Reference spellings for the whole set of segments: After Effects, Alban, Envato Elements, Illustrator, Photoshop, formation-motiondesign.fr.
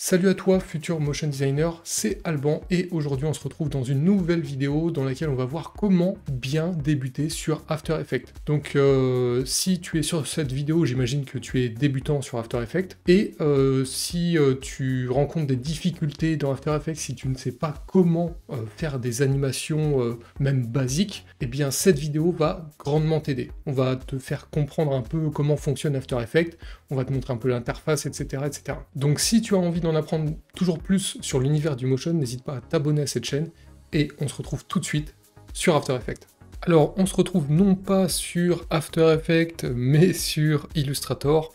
Salut à toi futur motion designer, c'est Alban et aujourd'hui on se retrouve dans une nouvelle vidéo dans laquelle on va voir comment bien débuter sur After Effects. Donc si tu es sur cette vidéo, j'imagine que tu es débutant sur After Effects et si tu rencontres des difficultés dans After Effects, si tu ne sais pas comment faire des animations même basiques, eh bien cette vidéo va grandement t'aider. On va te faire comprendre un peu comment fonctionne After Effects, on va te montrer un peu l'interface, etc., etc. Donc si tu as envie d'en apprendre toujours plus sur l'univers du motion, n'hésite pas à t'abonner à cette chaîne et on se retrouve tout de suite sur After Effects. Alors on se retrouve non pas sur After Effects mais sur Illustrator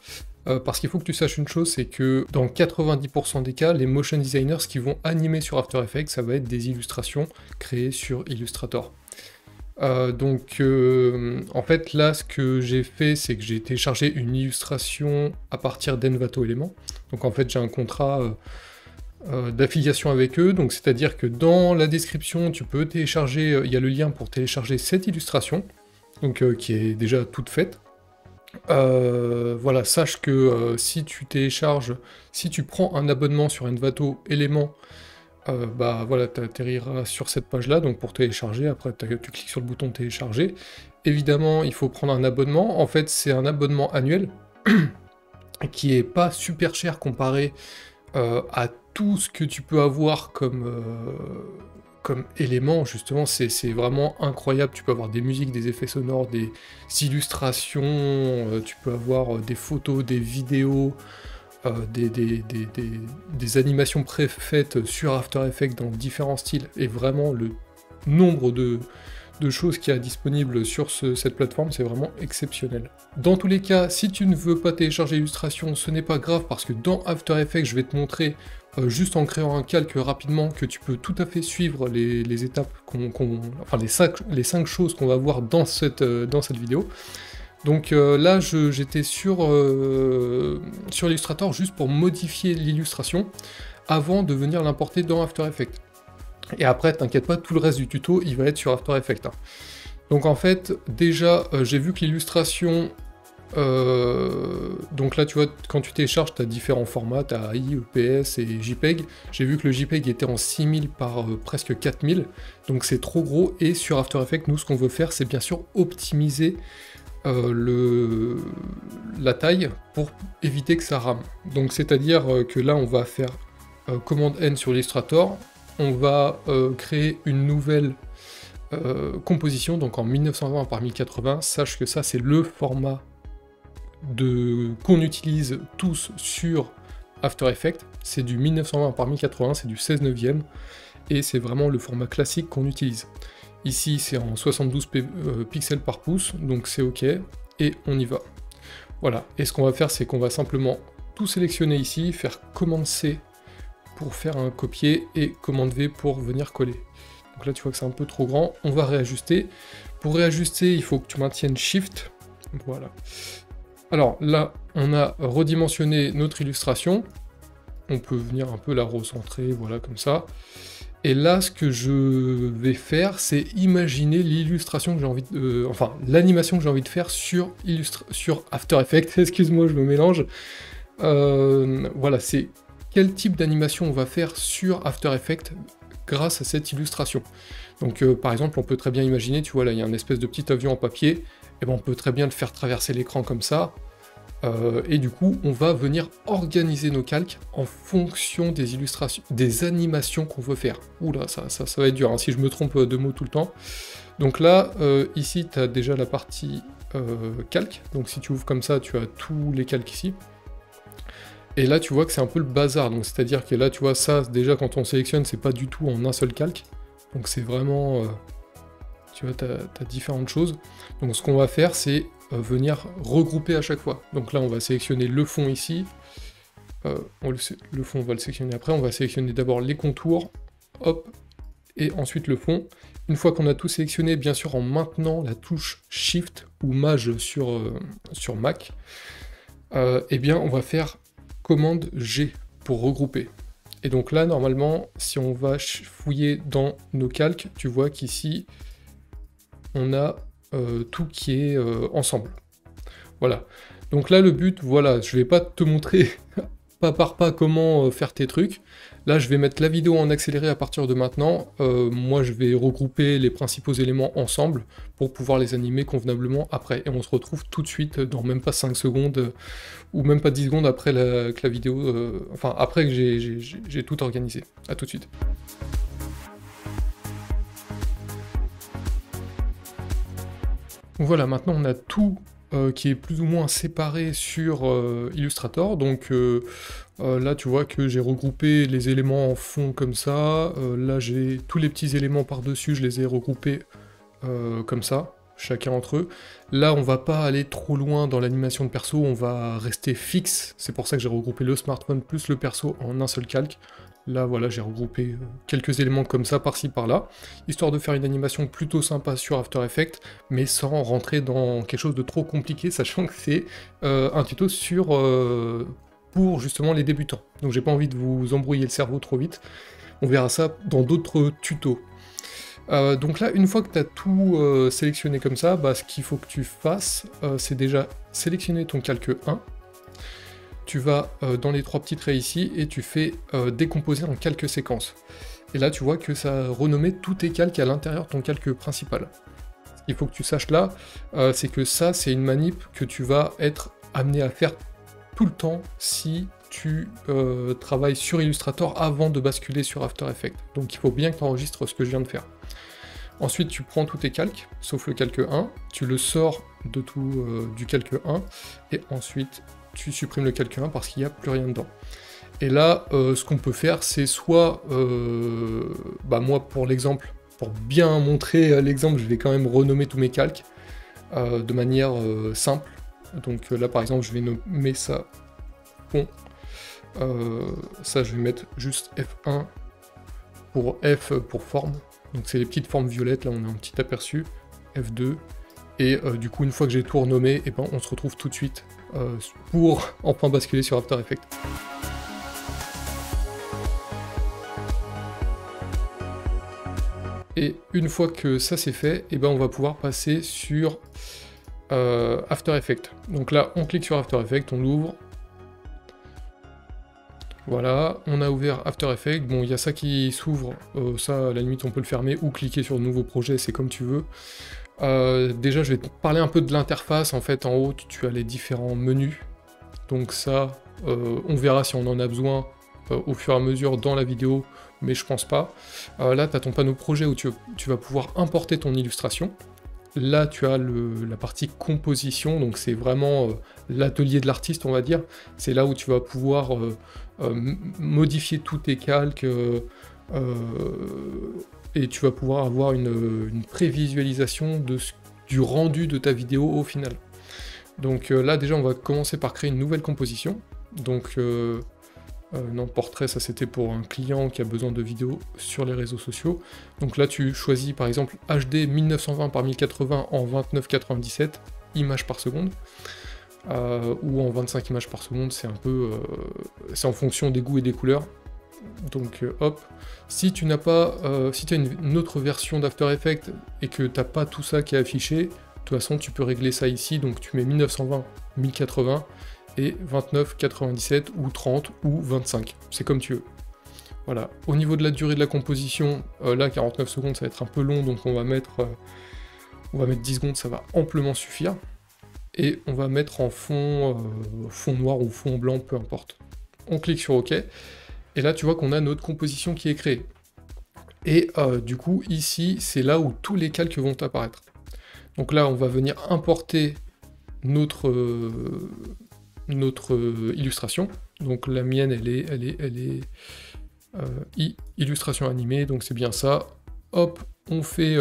parce qu'il faut que tu saches une chose, c'est que dans 90% des cas, les motion designers qui vont animer sur After Effects, ça va être des illustrations créées sur Illustrator. En fait là ce que j'ai fait, c'est que j'ai téléchargé une illustration à partir d'Envato Elements. Donc en fait j'ai un contrat d'affiliation avec eux, donc c'est à dire que dans la description tu peux télécharger, il y a le lien pour télécharger cette illustration, donc qui est déjà toute faite. Voilà, sache que si tu prends un abonnement sur Envato Elements, bah voilà, tu atterriras sur cette page là, donc pour télécharger, après tu cliques sur le bouton télécharger. Évidemment il faut prendre un abonnement, en fait c'est un abonnement annuel qui est pas super cher comparé à tout ce que tu peux avoir comme élément, justement c'est vraiment incroyable, tu peux avoir des musiques, des effets sonores, des illustrations, tu peux avoir des photos, des vidéos, des animations préfaites sur After Effects dans différents styles, et vraiment le nombre de choses qu'il y a disponible sur cette plateforme, c'est vraiment exceptionnel. Dans tous les cas, si tu ne veux pas télécharger l'illustration, ce n'est pas grave parce que dans After Effects, je vais te montrer juste en créant un calque rapidement que tu peux tout à fait suivre les étapes, les 5 choses qu'on va voir dans cette vidéo. Donc là, j'étais sur Illustrator juste pour modifier l'illustration avant de venir l'importer dans After Effects. Et après, t'inquiète pas, tout le reste du tuto, il va être sur After Effects. Hein. Donc en fait, déjà, j'ai vu que l'illustration... donc là, tu vois, quand tu télécharges, tu as différents formats, tu as AI, EPS et JPEG. J'ai vu que le JPEG était en 6000 par presque 4000, donc c'est trop gros. Et sur After Effects, nous, ce qu'on veut faire, c'est bien sûr optimiser... la taille pour éviter que ça rame. Donc c'est-à-dire que là on va faire commande N sur Illustrator, on va créer une nouvelle composition, donc en 1920 par 1080, sache que ça c'est le format qu'on utilise tous sur After Effects, c'est du 1920 par 1080, c'est du 16/9 et c'est vraiment le format classique qu'on utilise. Ici, c'est en 72 pixels par pouce, donc c'est OK, et on y va. Voilà, et ce qu'on va faire, c'est qu'on va simplement tout sélectionner ici, faire commande C pour faire un copier, et commande V pour venir coller. Donc là, tu vois que c'est un peu trop grand, on va réajuster. Pour réajuster, il faut que tu maintiennes Shift, voilà. Alors là, on a redimensionné notre illustration, on peut venir un peu la recentrer, voilà, comme ça. Et là, ce que je vais faire, c'est imaginer l'illustration que j'ai envie de... enfin, l'animation que j'ai envie de faire sur After Effects. Excuse-moi, je me mélange. Voilà, c'est quel type d'animation on va faire sur After Effects grâce à cette illustration. Donc, par exemple, on peut très bien imaginer, tu vois, là, il y a un espèce de petit avion en papier. Et ben, on peut très bien le faire traverser l'écran comme ça. Et du coup, on va venir organiser nos calques en fonction des illustrations, des animations qu'on veut faire. Oula, ça va être dur, hein, si je me trompe de mots tout le temps. Donc là, ici, tu as déjà la partie calque. Donc si tu ouvres comme ça, tu as tous les calques ici. Et là, tu vois que c'est un peu le bazar. Donc c'est-à-dire que là, tu vois, ça, déjà, quand on sélectionne, c'est pas du tout en un seul calque. Donc c'est vraiment... tu vois, tu as différentes choses. Donc ce qu'on va faire, c'est... venir regrouper à chaque fois. Donc là, on va sélectionner le fond ici. Le fond, on va le sélectionner après. On va sélectionner d'abord les contours, hop, et ensuite le fond. Une fois qu'on a tout sélectionné, bien sûr, en maintenant la touche Shift ou Maj sur Mac, eh bien, on va faire commande G pour regrouper. Et donc là, normalement, si on va fouiller dans nos calques, tu vois qu'ici, on a... tout qui est ensemble. Voilà. Donc là, le but, voilà, je vais pas te montrer pas par pas comment faire tes trucs. Là, je vais mettre la vidéo en accéléré à partir de maintenant. Moi, je vais regrouper les principaux éléments ensemble pour pouvoir les animer convenablement après. Et on se retrouve tout de suite dans même pas 5 secondes ou même pas 10 secondes après que la vidéo... enfin, après que j'ai tout organisé. À tout de suite. Voilà, maintenant on a tout qui est plus ou moins séparé sur Illustrator. Donc là tu vois que j'ai regroupé les éléments en fond comme ça. Là j'ai tous les petits éléments par-dessus, je les ai regroupés comme ça, chacun entre eux. Là on va pas aller trop loin dans l'animation de perso, on va rester fixe. C'est pour ça que j'ai regroupé le smartphone plus le perso en un seul calque. Là, voilà, j'ai regroupé quelques éléments comme ça, par-ci, par-là, histoire de faire une animation plutôt sympa sur After Effects, mais sans rentrer dans quelque chose de trop compliqué, sachant que c'est un tuto pour justement les débutants. Donc j'ai pas envie de vous embrouiller le cerveau trop vite, on verra ça dans d'autres tutos. Donc là, une fois que tu as tout sélectionné comme ça, bah, ce qu'il faut que tu fasses, c'est déjà sélectionner ton calque 1, tu vas dans les trois petits traits ici et tu fais décomposer en quelques séquences. Et là, tu vois que ça a renommé tous tes calques à l'intérieur de ton calque principal. Ce qu'il faut que tu saches là, c'est que ça, c'est une manip que tu vas être amené à faire tout le temps si tu travailles sur Illustrator avant de basculer sur After Effects. Donc il faut bien que tu enregistres ce que je viens de faire. Ensuite, tu prends tous tes calques, sauf le calque 1, tu le sors de tout du calque 1, et ensuite... tu supprimes le calque 1 parce qu'il n'y a plus rien dedans. Et là, ce qu'on peut faire, c'est soit... bah moi, pour l'exemple, pour bien montrer l'exemple, je vais quand même renommer tous mes calques de manière simple. Donc là, par exemple, je vais nommer ça fond. Ça, je vais mettre juste F1 pour F pour forme. Donc c'est les petites formes violettes, là on a un petit aperçu. F2. Et du coup, une fois que j'ai tout renommé, et ben, on se retrouve tout de suite pour enfin basculer sur After Effects. Et une fois que ça c'est fait, et ben, on va pouvoir passer sur After Effects. Donc là, on clique sur After Effects, on l'ouvre. Voilà, on a ouvert After Effects. Bon, il y a ça qui s'ouvre, ça à la limite on peut le fermer ou cliquer sur nouveau projet, c'est comme tu veux. Déjà, je vais te parler un peu de l'interface. En fait, en haut, tu as les différents menus. Donc ça, on verra si on en a besoin au fur et à mesure dans la vidéo, mais je pense pas. Là, tu as ton panneau projet où tu vas pouvoir importer ton illustration. Là, tu as la partie composition, donc c'est vraiment l'atelier de l'artiste, on va dire. C'est là où tu vas pouvoir modifier tous tes calques, et tu vas pouvoir avoir une prévisualisation du rendu de ta vidéo au final. Donc là déjà on va commencer par créer une nouvelle composition. Donc non, portrait, ça c'était pour un client qui a besoin de vidéos sur les réseaux sociaux. Donc là tu choisis par exemple HD 1920×1080 en 29,97 images par seconde. Ou en 25 images par seconde, c'est un peu... c'est en fonction des goûts et des couleurs. Donc hop, si tu n'as pas, si tu as une autre version d'After Effects et que tu n'as pas tout ça qui est affiché, de toute façon tu peux régler ça ici, donc tu mets 1920, 1080 et 29,97 ou 30 ou 25, c'est comme tu veux. Voilà, au niveau de la durée de la composition, là 49 secondes ça va être un peu long, donc on va mettre 10 secondes, ça va amplement suffire. Et on va mettre en fond noir ou fond blanc, peu importe. On clique sur OK. Et là, tu vois qu'on a notre composition qui est créée. Et du coup, ici, c'est là où tous les calques vont apparaître. Donc là, on va venir importer notre illustration. Donc la mienne, elle est illustration animée, donc c'est bien ça. Hop, on fait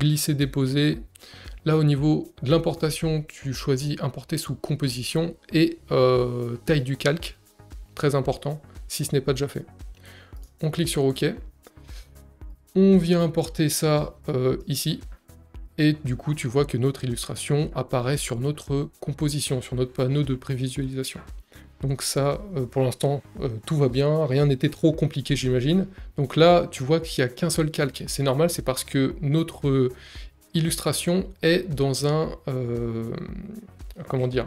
glisser, déposer. Là, au niveau de l'importation, tu choisis importer sous composition et taille du calque, très important. Si ce n'est pas déjà fait. On clique sur OK. On vient importer ça ici. Et du coup, tu vois que notre illustration apparaît sur notre composition, sur notre panneau de prévisualisation. Donc ça, pour l'instant, tout va bien. Rien n'était trop compliqué, j'imagine. Donc là, tu vois qu'il n'y a qu'un seul calque. C'est normal, c'est parce que notre illustration est dans un... comment dire ?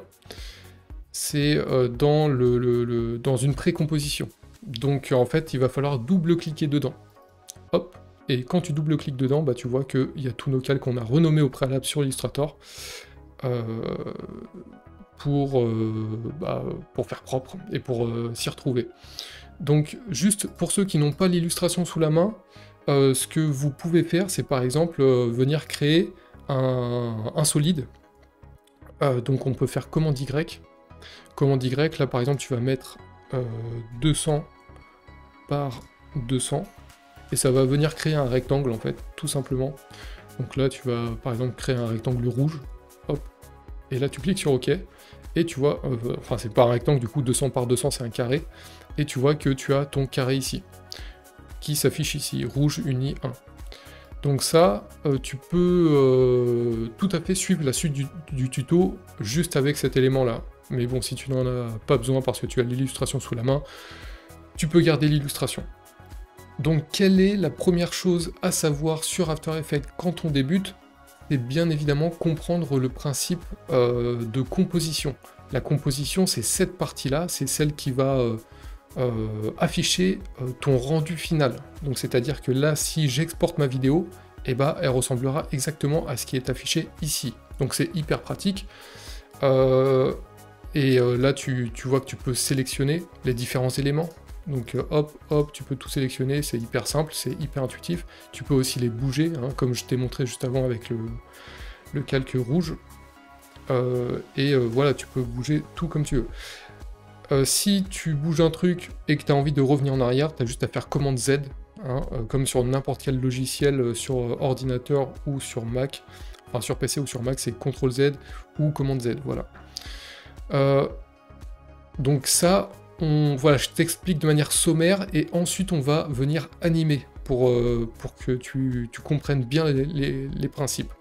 c'est dans une précomposition. Donc en fait, il va falloir double-cliquer dedans. Hop. Et quand tu double-cliques dedans, bah, tu vois qu'il y a tous nos calques qu'on a renommés au préalable sur Illustrator pour faire propre et pour s'y retrouver. Donc juste pour ceux qui n'ont pas l'illustration sous la main, ce que vous pouvez faire, c'est par exemple venir créer un solide. Donc on peut faire commande Y. Commande Y, là par exemple tu vas mettre 200 par 200 et ça va venir créer un rectangle en fait, tout simplement. Donc là tu vas par exemple créer un rectangle rouge, hop, et là tu cliques sur OK et tu vois, enfin c'est pas un rectangle du coup, 200 par 200 c'est un carré, et tu vois que tu as ton carré ici qui s'affiche ici, rouge uni 1. Donc ça, tu peux tout à fait suivre la suite du tuto juste avec cet élément-là. Mais bon, si tu n'en as pas besoin parce que tu as l'illustration sous la main, tu peux garder l'illustration. Donc quelle est la première chose à savoir sur After Effects quand on débute? C'est bien évidemment comprendre le principe de composition. La composition, c'est cette partie-là, c'est celle qui va... afficher ton rendu final. Donc c'est-à-dire que là, si j'exporte ma vidéo, et bah, elle ressemblera exactement à ce qui est affiché ici. Donc c'est hyper pratique. Là, tu vois que tu peux sélectionner les différents éléments. Donc hop, hop, tu peux tout sélectionner. C'est hyper simple, c'est hyper intuitif. Tu peux aussi les bouger, hein, comme je t'ai montré juste avant avec le calque rouge. Voilà, tu peux bouger tout comme tu veux. Si tu bouges un truc et que tu as envie de revenir en arrière, tu as juste à faire commande Z, hein, comme sur n'importe quel logiciel, sur ordinateur ou sur Mac, enfin sur PC ou sur Mac, c'est CTRL Z ou commande Z, voilà. Donc ça, voilà, je t'explique de manière sommaire et ensuite on va venir animer pour que tu comprennes bien les principes.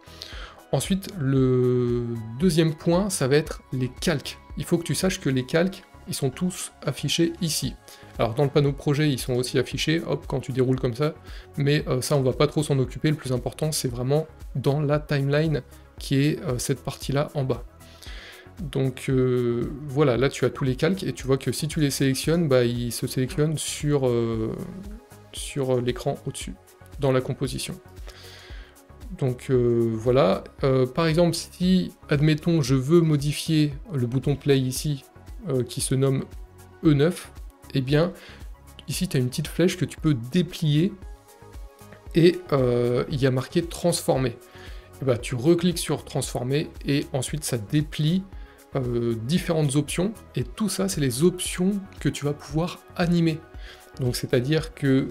Ensuite, le deuxième point, ça va être les calques. Il faut que tu saches que les calques, ils sont tous affichés ici. Alors dans le panneau projet, ils sont aussi affichés, hop, quand tu déroules comme ça, mais ça on va pas trop s'en occuper, le plus important c'est vraiment dans la timeline qui est cette partie-là en bas. Donc voilà, là tu as tous les calques et tu vois que si tu les sélectionnes, bah, ils se sélectionnent sur l'écran au-dessus, dans la composition. Donc voilà, par exemple si, admettons, je veux modifier le bouton play ici, qui se nomme E9, eh bien ici tu as une petite flèche que tu peux déplier et il y a marqué transformer. Et bah, tu recliques sur transformer et ensuite ça déplie différentes options et tout ça c'est les options que tu vas pouvoir animer. Donc c'est-à-dire que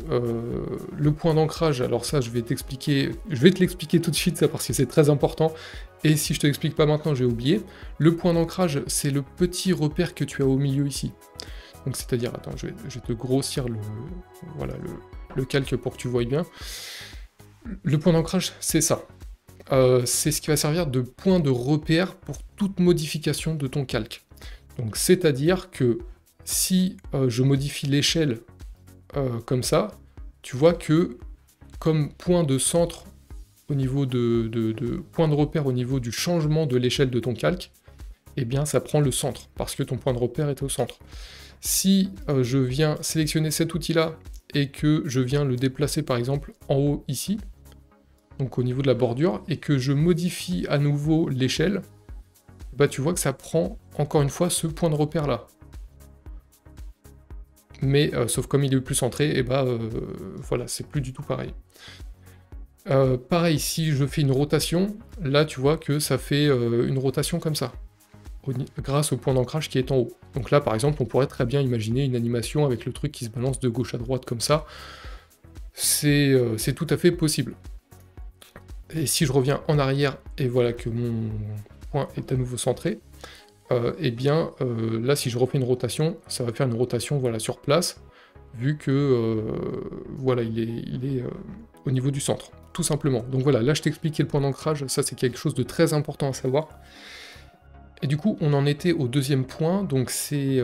le point d'ancrage, alors ça je vais te l'expliquer tout de suite ça parce que c'est très important et si je te l'explique pas maintenant j'ai oublié. Le point d'ancrage c'est le petit repère que tu as au milieu ici. Donc c'est-à-dire, attends, je vais te grossir voilà, le calque pour que tu vois bien. Le point d'ancrage c'est ça. C'est ce qui va servir de point de repère pour toute modification de ton calque. Donc c'est-à-dire que si je modifie l'échelle comme ça, tu vois que comme point de centre au niveau de point de repère au niveau du changement de l'échelle de ton calque, eh bien ça prend le centre parce que ton point de repère est au centre. Si je viens sélectionner cet outil là et que je viens le déplacer par exemple en haut ici, donc au niveau de la bordure, et que je modifie à nouveau l'échelle, bah tu vois que ça prend encore une fois ce point de repère là. Mais sauf comme il est plus centré, et bah voilà, c'est plus du tout pareil. Pareil, si je fais une rotation, là tu vois que ça fait une rotation comme ça, grâce au point d'ancrage qui est en haut. Donc là par exemple, on pourrait très bien imaginer une animation avec le truc qui se balance de gauche à droite comme ça. C'est tout à fait possible. Et si je reviens en arrière, et voilà que mon point est à nouveau centré, là si je refais une rotation, ça va faire une rotation, voilà, sur place, vu que voilà, il est au niveau du centre, tout simplement. Donc voilà, là je t'expliquais le point d'ancrage, ça c'est quelque chose de très important à savoir. Et du coup on en était au deuxième point, donc ce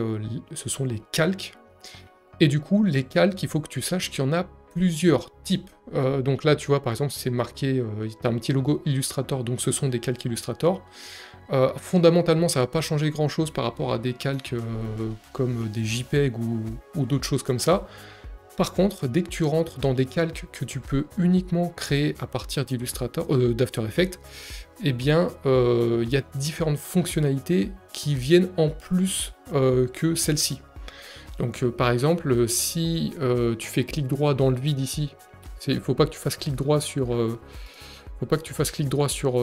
sont les calques. Et du coup les calques, il faut que tu saches qu'il y en a plusieurs types. Donc là, tu vois, par exemple, c'est marqué, tu as un petit logo Illustrator, donc ce sont des calques Illustrator. Fondamentalement, ça va pas changer grand-chose par rapport à des calques comme des JPEG ou d'autres choses comme ça. Par contre, dès que tu rentres dans des calques que tu peux uniquement créer à partir d'Illustrator, d'After Effects, eh bien, il y a différentes fonctionnalités qui viennent en plus que celle-ci. Donc, par exemple, si tu fais clic droit dans le vide ici, il ne faut pas que tu fasses clic droit sur,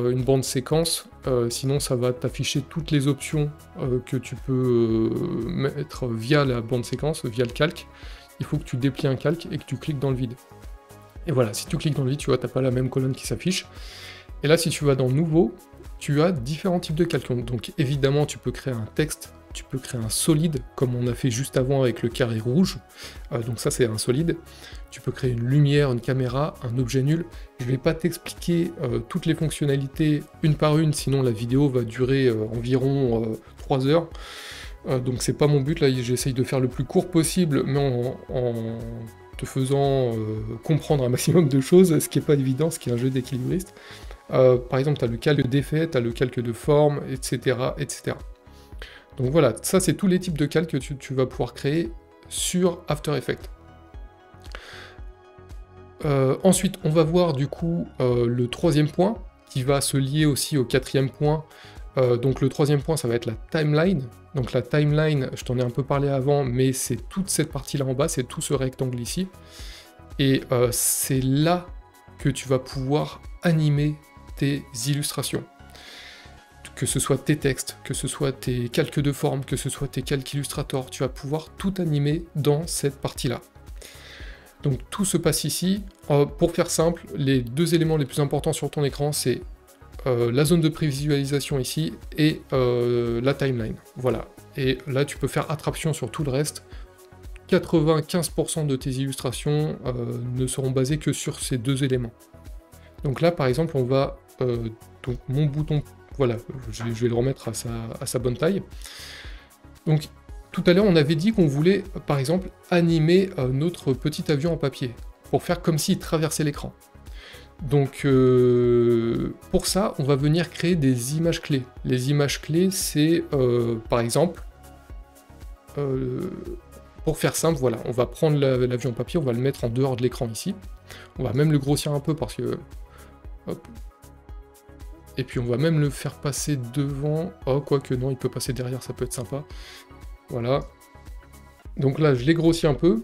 une bande séquence, sinon ça va t'afficher toutes les options que tu peux mettre via la bande séquence, via le calque. Il faut que tu déplies un calque et que tu cliques dans le vide. Et voilà, si tu cliques dans le vide, tu vois, tu n'as pas la même colonne qui s'affiche. Et là, si tu vas dans Nouveau, tu as différents types de calques. Donc évidemment, tu peux créer un texte, tu peux créer un solide, comme on a fait juste avant avec le carré rouge. Donc ça, c'est un solide. Tu peux créer une lumière, une caméra, un objet nul. Je ne vais pas t'expliquer toutes les fonctionnalités une par une, sinon la vidéo va durer environ 3 heures. Donc c'est pas mon but, là j'essaye de faire le plus court possible, mais en te faisant comprendre un maximum de choses, ce qui n'est pas évident, ce qui est un jeu d'équilibriste. Par exemple, tu as le calque d'effet, tu as le calque de forme, etc., etc. Donc voilà, ça c'est tous les types de calques que tu vas pouvoir créer sur After Effects. Ensuite, on va voir du coup le troisième point, qui va se lier aussi au quatrième point. Donc le troisième point, ça va être la timeline. Donc la timeline, je t'en ai un peu parlé avant, mais c'est toute cette partie-là en bas, c'est tout ce rectangle ici. Et c'est là que tu vas pouvoir animer tes illustrations. Que ce soit tes textes, que ce soit tes calques de forme, que ce soit tes calques Illustrator, tu vas pouvoir tout animer dans cette partie-là. Donc tout se passe ici. Pour faire simple, les deux éléments les plus importants sur ton écran, c'est la zone de prévisualisation ici et la timeline. Voilà. Et là, tu peux faire attraction sur tout le reste. 95% de tes illustrations ne seront basées que sur ces deux éléments. Donc là, par exemple, on va... donc mon bouton... Voilà, je vais le remettre à sa bonne taille. Donc, tout à l'heure, on avait dit qu'on voulait, par exemple, animer notre petit avion en papier pour faire comme s'il traversait l'écran. Donc pour ça, on va venir créer des images clés. Les images clés, c'est par exemple, pour faire simple, voilà, on va prendre l'avion papier, on va le mettre en dehors de l'écran ici. On va même le grossir un peu parce que... Hop. Et puis on va même le faire passer devant. Oh, quoique non, il peut passer derrière, ça peut être sympa. Voilà. Donc là, je l'ai grossi un peu.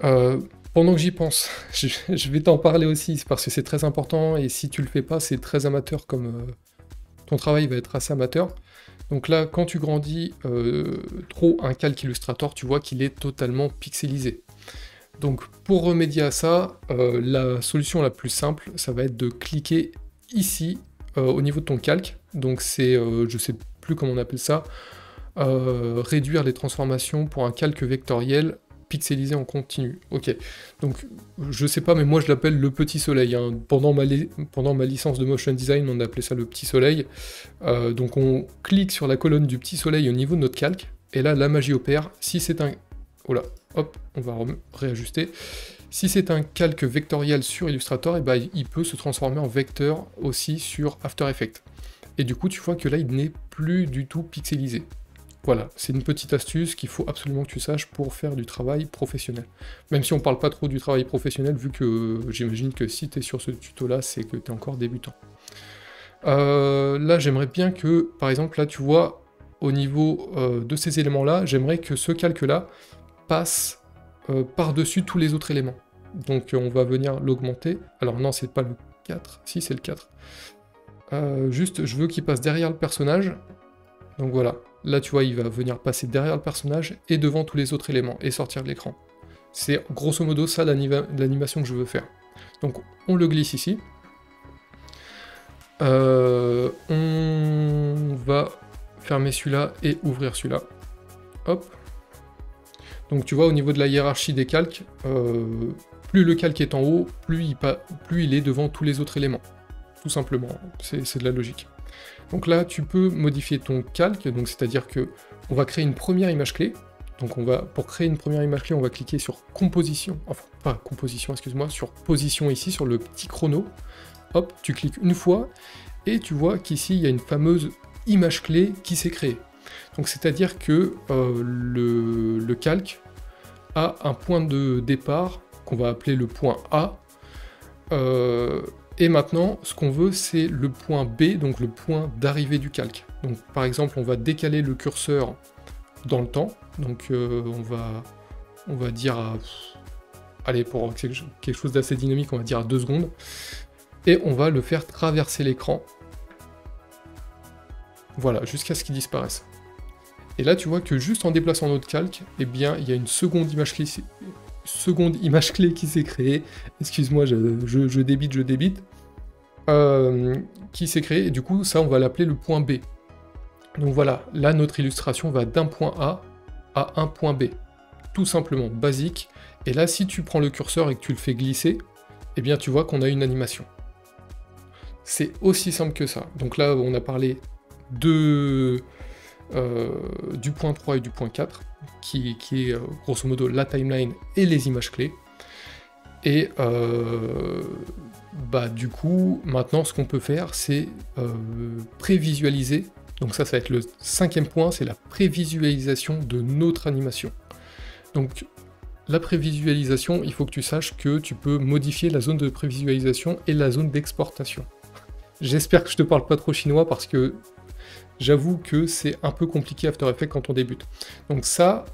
Pendant que j'y pense, je vais t'en parler aussi, parce que c'est très important, et si tu le fais pas, c'est très amateur, comme ton travail va être assez amateur. Donc là, quand tu grandis trop un calque Illustrator, tu vois qu'il est totalement pixelisé. Donc pour remédier à ça, la solution la plus simple, ça va être de cliquer ici, au niveau de ton calque. Donc c'est, je sais plus comment on appelle ça, réduire les transformations pour un calque vectoriel, pixelisé en continu. Ok, donc je sais pas, mais moi je l'appelle le petit soleil, hein. Pendant ma licence de motion design, on appelait ça le petit soleil. Donc on clique sur la colonne du petit soleil au niveau de notre calque, et là la magie opère. Si c'est un... Oh là, hop, on va réajuster. Si c'est un calque vectoriel sur Illustrator, et ben, il peut se transformer en vecteur aussi sur After Effects. Et du coup, tu vois que là, il n'est plus du tout pixelisé. Voilà, c'est une petite astuce qu'il faut absolument que tu saches pour faire du travail professionnel. Même si on ne parle pas trop du travail professionnel, vu que j'imagine que si tu es sur ce tuto-là, c'est que tu es encore débutant. Là, j'aimerais bien que, par exemple, là, tu vois, au niveau de ces éléments-là, j'aimerais que ce calque-là passe par-dessus tous les autres éléments. Donc, on va venir l'augmenter. Alors non, c'est pas le 4. Si, c'est le 4. Juste, je veux qu'il passe derrière le personnage. Donc voilà. Là, tu vois, il va venir passer derrière le personnage et devant tous les autres éléments et sortir de l'écran. C'est grosso modo ça l'animation que je veux faire. Donc, on le glisse ici. On va fermer celui-là et ouvrir celui-là. Hop. Donc, tu vois, au niveau de la hiérarchie des calques, plus le calque est en haut, plus il est devant tous les autres éléments. Tout simplement. C'est de la logique. Donc là, tu peux modifier ton calque, c'est-à-dire que on va créer une première image clé. Donc on va, pour créer une première image clé, on va cliquer sur composition, enfin pas composition, excuse-moi, sur position ici, sur le petit chrono. Hop, tu cliques une fois et tu vois qu'ici il y a une fameuse image clé qui s'est créée. Donc c'est-à-dire que le calque a un point de départ qu'on va appeler le point A. Et maintenant, ce qu'on veut, c'est le point B, donc le point d'arrivée du calque. Donc par exemple, on va décaler le curseur dans le temps. Donc on va dire à... Allez, pour quelque chose d'assez dynamique, on va dire à 2 secondes. Et on va le faire traverser l'écran. Voilà, jusqu'à ce qu'il disparaisse. Et là, tu vois que juste en déplaçant notre calque, eh bien, il y a une seconde image clé qui s'est créée. Excuse-moi, je débite. Qui s'est créée, et du coup, ça, on va l'appeler le point B. Donc voilà, là, notre illustration va d'un point A à un point B. Tout simplement, basique. Et là, si tu prends le curseur et que tu le fais glisser, eh bien, tu vois qu'on a une animation. C'est aussi simple que ça. Donc là, on a parlé du point 3 et du point 4 qui est grosso modo la timeline et les images clés, et du coup maintenant ce qu'on peut faire, c'est prévisualiser. Donc ça va être le 5e point, c'est la prévisualisation de notre animation. Donc la prévisualisation, il faut que tu saches que tu peux modifier la zone de prévisualisation et la zone d'exportation. J'espère que je te parle pas trop chinois, parce que j'avoue que c'est un peu compliqué After Effects quand on débute. Donc ça,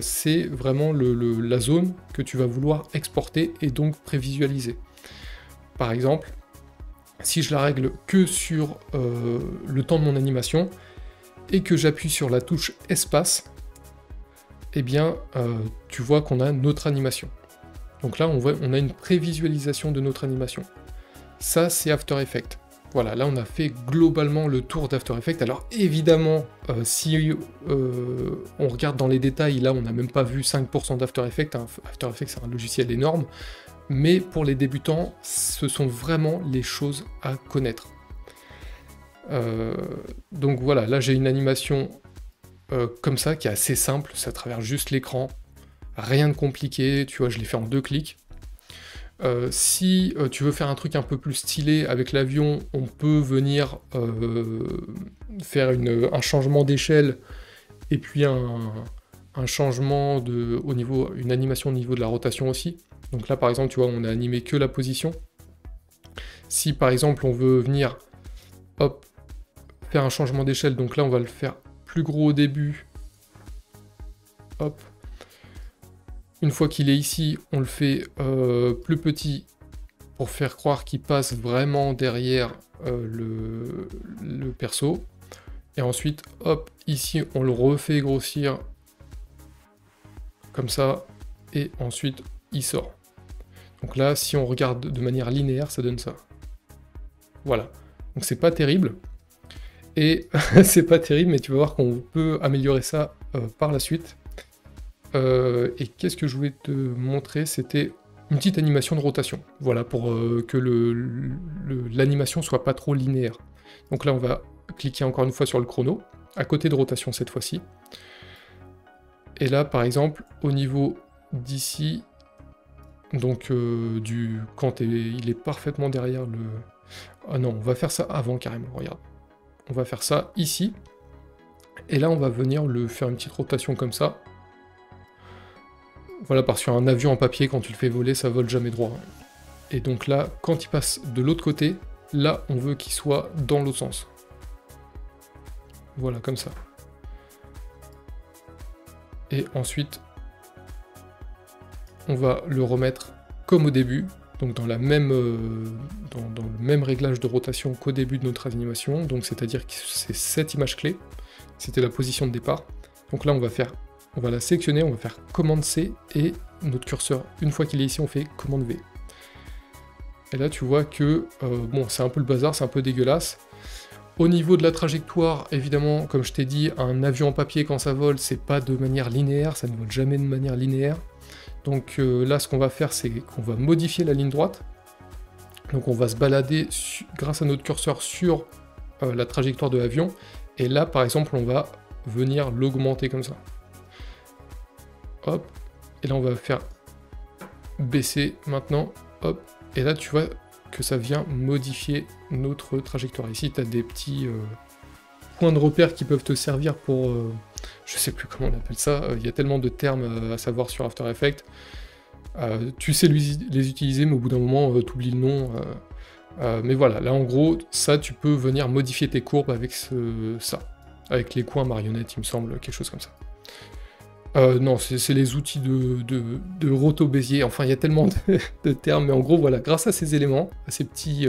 c'est vraiment la zone que tu vas vouloir exporter et donc prévisualiser. Par exemple, si je la règle que sur le temps de mon animation et que j'appuie sur la touche espace, eh bien, tu vois qu'on a notre animation. Donc là, on a une prévisualisation de notre animation. Ça, c'est After Effects. Voilà, là on a fait globalement le tour d'After Effects. Alors évidemment, si on regarde dans les détails, là on n'a même pas vu 5% d'After Effects. Hein. After Effects, c'est un logiciel énorme. Mais pour les débutants, ce sont vraiment les choses à connaître. Donc voilà, là j'ai une animation comme ça, qui est assez simple. Ça traverse juste l'écran. Rien de compliqué, tu vois, je l'ai fait en 2 clics. Si tu veux faire un truc un peu plus stylé avec l'avion, on peut venir faire un changement d'échelle et puis un changement une animation au niveau de la rotation aussi. Donc là par exemple, tu vois, on a animé que la position. Si par exemple on veut venir hop, faire un changement d'échelle, donc là on va le faire plus gros au début. Hop. Une fois qu'il est ici, on le fait plus petit pour faire croire qu'il passe vraiment derrière le perso. Et ensuite, hop, ici, on le refait grossir comme ça. Et ensuite, il sort. Donc là, si on regarde de manière linéaire, ça donne ça. Voilà. Donc c'est pas terrible. Et c'est pas terrible, mais tu vas voir qu'on peut améliorer ça par la suite. Et qu'est-ce que je voulais te montrer, c'était une petite animation de rotation, voilà, pour que l'animation soit pas trop linéaire. Donc là on va cliquer encore une fois sur le chrono, à côté de rotation cette fois-ci, et là par exemple au niveau d'ici, donc quand il est parfaitement derrière le... Ah non, on va faire ça avant carrément, regarde, on va faire ça ici, et là on va venir le faire une petite rotation comme ça. Voilà, parce qu'un avion en papier, quand tu le fais voler, ça vole jamais droit. Et donc là, quand il passe de l'autre côté, là, on veut qu'il soit dans l'autre sens. Voilà, comme ça. Et ensuite, on va le remettre comme au début, donc dans le même réglage de rotation qu'au début de notre animation. Donc c'est-à-dire que c'est cette image clé, c'était la position de départ. Donc là, on va la sélectionner, on va faire commande C, et notre curseur, une fois qu'il est ici, on fait commande V. Et là, tu vois que, bon, c'est un peu le bazar, c'est un peu dégueulasse. Au niveau de la trajectoire, évidemment, comme je t'ai dit, un avion en papier, quand ça vole, c'est pas de manière linéaire, ça ne vole jamais de manière linéaire. Donc là, ce qu'on va faire, c'est qu'on va modifier la ligne droite. Donc on va se balader, grâce à notre curseur, sur la trajectoire de l'avion. Et là, par exemple, on va venir l'augmenter comme ça. hop, et là on va faire baisser maintenant, hop, et là tu vois que ça vient modifier notre trajectoire. Ici tu as des petits points de repère qui peuvent te servir pour, je sais plus comment on appelle ça, il y a tellement de termes à savoir sur After Effects, tu sais les utiliser mais au bout d'un moment tu oublies le nom, mais voilà, là en gros, ça tu peux venir modifier tes courbes avec ça, avec les coins marionnettes il me semble, quelque chose comme ça. Non, c'est les outils de roto-bézier, enfin il y a tellement de termes, mais en gros voilà, grâce à ces éléments, à ces petits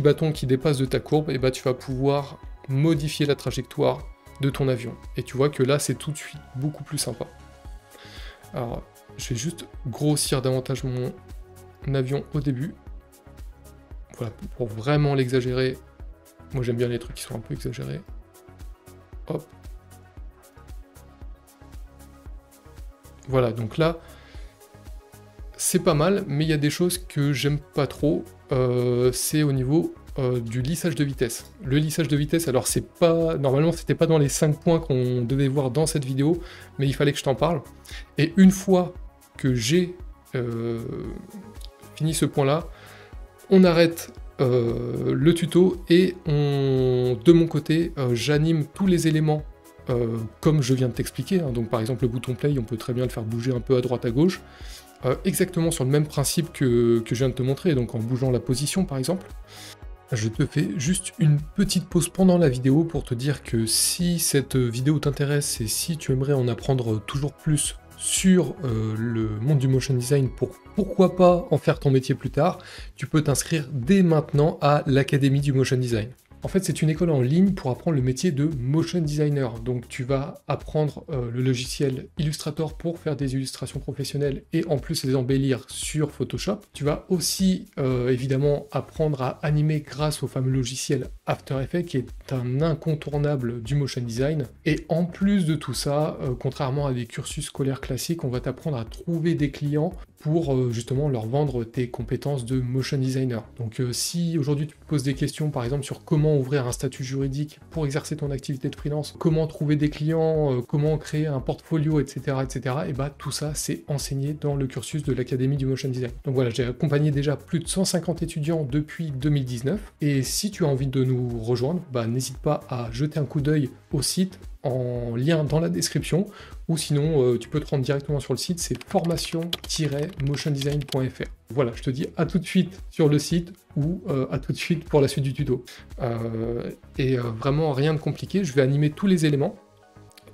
bâtons qui dépassent de ta courbe, et bah, tu vas pouvoir modifier la trajectoire de ton avion. Et tu vois que là c'est tout de suite beaucoup plus sympa. Alors je vais juste grossir davantage mon avion au début, voilà, pour vraiment l'exagérer. Moi j'aime bien les trucs qui sont un peu exagérés. Hop. Voilà, donc là, c'est pas mal, mais il y a des choses que j'aime pas trop, c'est au niveau du lissage de vitesse. Le lissage de vitesse, alors c'est pas... Normalement, c'était pas dans les 5 points qu'on devait voir dans cette vidéo, mais il fallait que je t'en parle. Et une fois que j'ai fini ce point-là, on arrête le tuto et on, de mon côté, j'anime tous les éléments comme je viens de t'expliquer, hein. Donc par exemple le bouton play, on peut très bien le faire bouger un peu à droite à gauche, exactement sur le même principe que je viens de te montrer, donc en bougeant la position par exemple. Je te fais juste une petite pause pendant la vidéo pour te dire que si cette vidéo t'intéresse et si tu aimerais en apprendre toujours plus sur le monde du motion design pour pourquoi pas en faire ton métier plus tard, tu peux t'inscrire dès maintenant à l'Académie du Motion Design. En fait, c'est une école en ligne pour apprendre le métier de motion designer. Donc, tu vas apprendre le logiciel Illustrator pour faire des illustrations professionnelles et en plus les embellir sur Photoshop. Tu vas aussi, évidemment, apprendre à animer grâce au fameux logiciel After Effects, qui est un incontournable du motion design. Et en plus de tout ça, contrairement à des cursus scolaires classiques, on va t'apprendre à trouver des clients pour justement leur vendre tes compétences de motion designer. Donc si aujourd'hui tu te poses des questions par exemple sur comment ouvrir un statut juridique pour exercer ton activité de freelance, comment trouver des clients, comment créer un portfolio, etc., etc., et bah tout ça c'est enseigné dans le cursus de l'Académie du Motion Design. Donc voilà, j'ai accompagné déjà plus de 150 étudiants depuis 2019, et si tu as envie de nous rejoindre, bah n'hésite pas à jeter un coup d'œil au site en lien dans la description, ou sinon tu peux te rendre directement sur le site, c'est formation-motiondesign.fr. Voilà, je te dis à tout de suite sur le site, ou à tout de suite pour la suite du tuto. Vraiment rien de compliqué, je vais animer tous les éléments,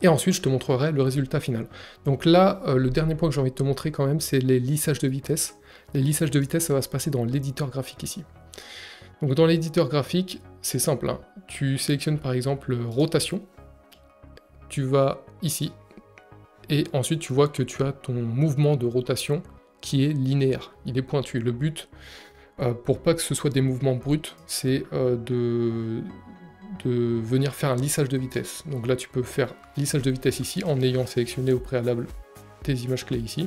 et ensuite je te montrerai le résultat final. Donc là, le dernier point que j'ai envie de te montrer quand même, c'est les lissages de vitesse. Les lissages de vitesse, ça va se passer dans l'éditeur graphique ici. Donc dans l'éditeur graphique, c'est simple, hein. Tu sélectionnes par exemple rotation, tu vas ici, et ensuite tu vois que tu as ton mouvement de rotation qui est linéaire, il est pointu. Le but, pour pas que ce soit des mouvements bruts, c'est de venir faire un lissage de vitesse. Donc là tu peux faire lissage de vitesse ici, en ayant sélectionné au préalable tes images clés ici,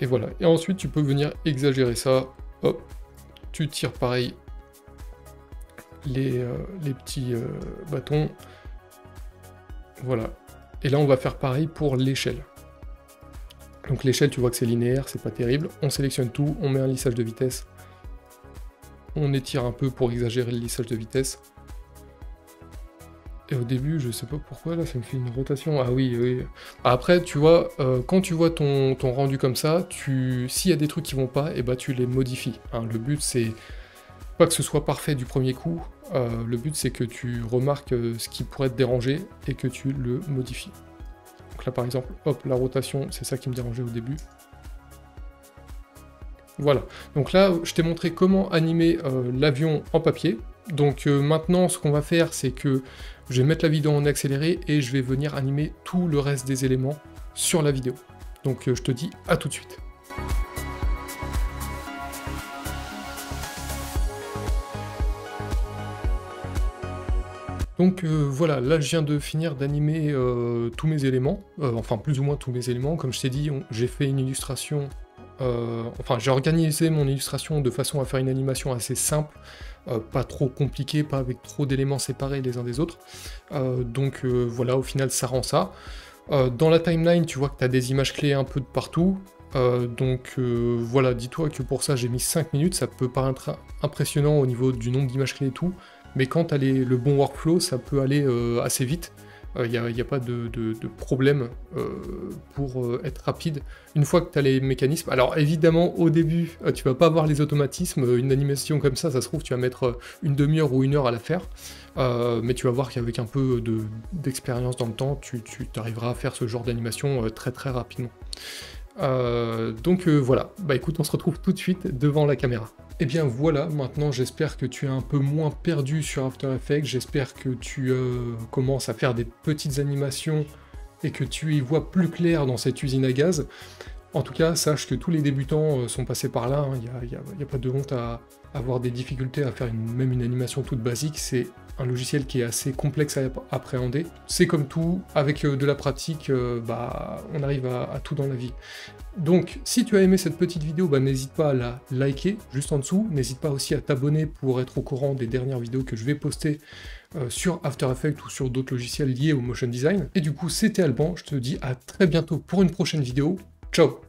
et voilà. Et ensuite tu peux venir exagérer ça, hop, tu tires pareil les petits bâtons. Voilà, et là on va faire pareil pour l'échelle. Donc l'échelle, tu vois que c'est linéaire, c'est pas terrible, on sélectionne tout, on met un lissage de vitesse, on étire un peu pour exagérer le lissage de vitesse, et au début, je sais pas pourquoi, là ça me fait une rotation, ah oui, oui. Après, tu vois, quand tu vois ton rendu comme ça, s'il y a des trucs qui vont pas, et bah tu les modifies, hein. Le but c'est pas que ce soit parfait du premier coup, le but c'est que tu remarques ce qui pourrait te déranger et que tu le modifies. Donc là par exemple, hop, la rotation, c'est ça qui me dérangeait au début. Voilà, donc là je t'ai montré comment animer l'avion en papier. Donc maintenant ce qu'on va faire, c'est que je vais mettre la vidéo en accéléré et je vais venir animer tout le reste des éléments sur la vidéo. Donc je te dis à tout de suite. Donc voilà, là je viens de finir d'animer tous mes éléments, enfin plus ou moins tous mes éléments. Comme je t'ai dit, j'ai fait une illustration, enfin j'ai organisé mon illustration de façon à faire une animation assez simple, pas trop compliquée, pas avec trop d'éléments séparés les uns des autres. Voilà, au final ça rend ça. Dans la timeline, tu vois que tu as des images clés un peu de partout. Donc voilà, dis-toi que pour ça j'ai mis 5 minutes, ça peut paraître impressionnant au niveau du nombre d'images clés et tout, mais quand tu as le bon workflow, ça peut aller assez vite. Il n'y a pas de problème pour être rapide. Une fois que tu as les mécanismes, alors évidemment au début tu vas pas avoir les automatismes, une animation comme ça se trouve tu vas mettre une demi-heure ou une heure à la faire, mais tu vas voir qu'avec un peu d'expérience dans le temps, tu arriveras à faire ce genre d'animation très très rapidement. Donc voilà, bah écoute, on se retrouve tout de suite devant la caméra. Et bien voilà, maintenant j'espère que tu es un peu moins perdu sur After Effects, j'espère que tu commences à faire des petites animations et que tu y vois plus clair dans cette usine à gaz. En tout cas, sache que tous les débutants sont passés par là, hein. Y a pas de honte à avoir des difficultés à faire même une animation toute basique, c'est un logiciel qui est assez complexe à appréhender. C'est comme tout, avec de la pratique, on arrive à tout dans la vie. Donc, si tu as aimé cette petite vidéo, n'hésite pas à la liker juste en dessous, n'hésite pas aussi à t'abonner pour être au courant des dernières vidéos que je vais poster sur After Effects ou sur d'autres logiciels liés au motion design. Et du coup, c'était Alban, je te dis à très bientôt pour une prochaine vidéo. Ciao!